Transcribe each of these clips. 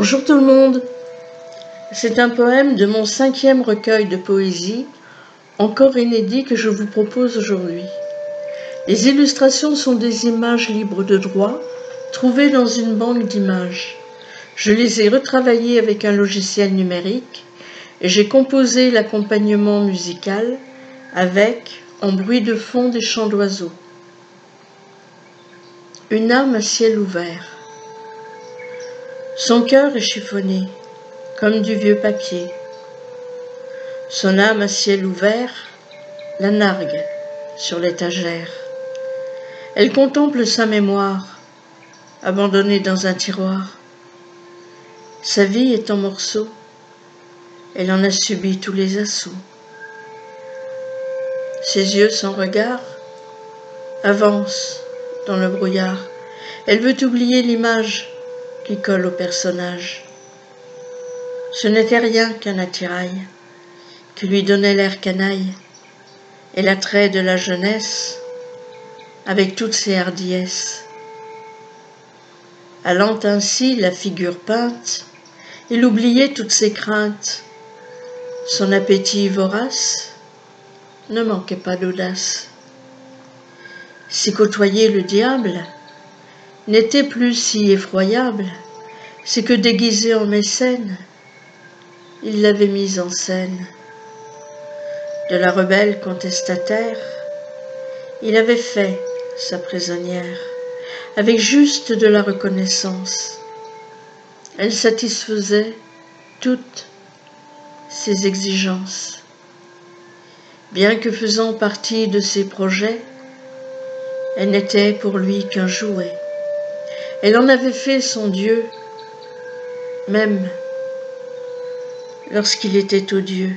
Bonjour tout le monde. C'est un poème de mon 5e recueil de poésie, encore inédit, que je vous propose aujourd'hui. Les illustrations sont des images libres de droit, trouvées dans une banque d'images. Je les ai retravaillées avec un logiciel numérique et j'ai composé l'accompagnement musical avec, en bruit de fond, des chants d'oiseaux. Une âme à ciel ouvert. Son cœur est chiffonné, comme du vieux papier. Son âme à ciel ouvert la nargue sur l'étagère. Elle contemple sa mémoire, abandonnée dans un tiroir. Sa vie est en morceaux, elle en a subi tous les assauts. Ses yeux sans regard avancent dans le brouillard. Elle veut oublier l'image qui colle au personnage. Ce n'était rien qu'un attirail qui lui donnait l'air canaille et l'attrait de la jeunesse avec toutes ses hardiesses. Allant ainsi la figure peinte, il oubliait toutes ses craintes. Son appétit vorace ne manquait pas d'audace. Si côtoyer le diable n'était plus si effroyable, c'est que déguisé en mécène, il l'avait mise en scène. De la rebelle contestataire, il avait fait sa prisonnière, avec juste de la reconnaissance. Elle satisfaisait toutes ses exigences. Bien que faisant partie de ses projets, elle n'était pour lui qu'un jouet. Elle en avait fait son Dieu, même lorsqu'il était odieux.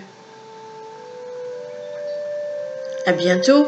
À bientôt.